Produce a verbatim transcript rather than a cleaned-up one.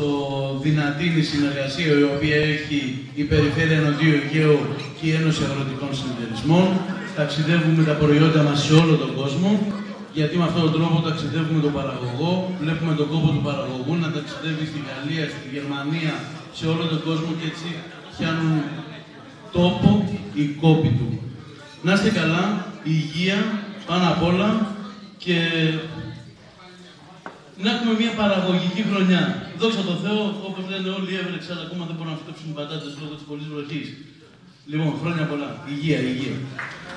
στο δυνατή τη συνεργασία η οποία έχει η Περιφέρεια Νοτιού Αιγαίου και η Ένωση Αγροτικών Συνεταιρισμών. Ταξιδεύουμε τα προϊόντα μας σε όλο τον κόσμο, γιατί με αυτόν τον τρόπο ταξιδεύουμε τον παραγωγό, βλέπουμε τον κόπο του παραγωγού να ταξιδεύει στη Γαλλία, στη Γερμανία, σε όλο τον κόσμο και έτσι πιάνουν τόπο οι κόποι του. Να είστε καλά, υγεία πάνω απ' όλα και να έχουμε μια παραγωγική χρονιά. Δόξα τω Θεώ, όπως λένε όλοι έβρεξε, αλλά ακόμα δεν μπορούν να φυτέψουν οι πατάτες λόγω της πολλής βροχής. Λοιπόν, χρόνια πολλά. Υγεία, υγεία.